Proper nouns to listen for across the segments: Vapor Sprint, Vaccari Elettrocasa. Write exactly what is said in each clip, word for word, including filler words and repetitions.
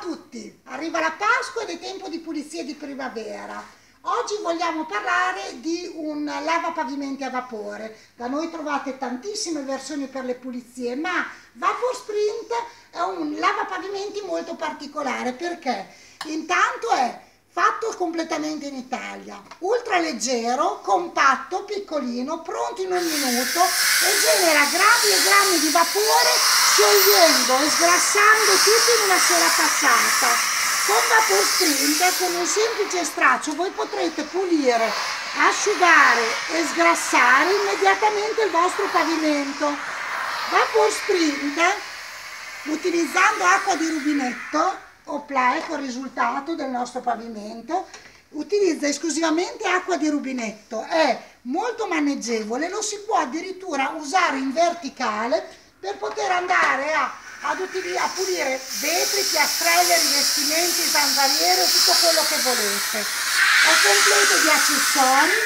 tutti, arriva la Pasqua ed è tempo di pulizie di primavera. Oggi vogliamo parlare di un lavapavimenti a vapore. Da noi trovate tantissime versioni per le pulizie, ma Vapor Sprint è un lavapavimenti molto particolare perché intanto è fatto completamente in Italia, ultraleggero, compatto, piccolino, pronto in un minuto e genera gradi e grammi di vapore sciogliendo e sgrassando tutto in una sola passata. Con Vapor Sprint, con un semplice straccio, voi potrete pulire, asciugare e sgrassare immediatamente il vostro pavimento. Vapor Sprint, utilizzando acqua di rubinetto, opla, ecco il risultato del nostro pavimento, utilizza esclusivamente acqua di rubinetto, è molto maneggevole, lo si può addirittura usare in verticale per poter andare a, ad a pulire vetri, piastrelle, rivestimenti, zanzariere, tutto quello che volete. È completo di accessori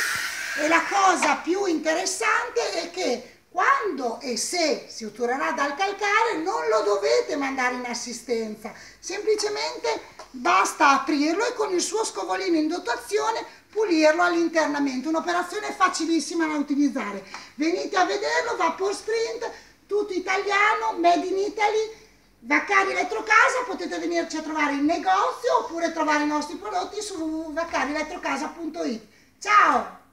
e la cosa più interessante è che quando e se si otturrerà dal calcare non lo dovete mandare in assistenza, semplicemente basta aprirlo e con il suo scovolino in dotazione pulirlo all'internamento. Un'operazione facilissima da utilizzare. Venite a vederlo, Vapor Sprint, tutto italiano, made in Italy, Vaccari Elettrocasa. Potete venirci a trovare in negozio oppure trovare i nostri prodotti su vaccari elettrocasa punto it. Ciao!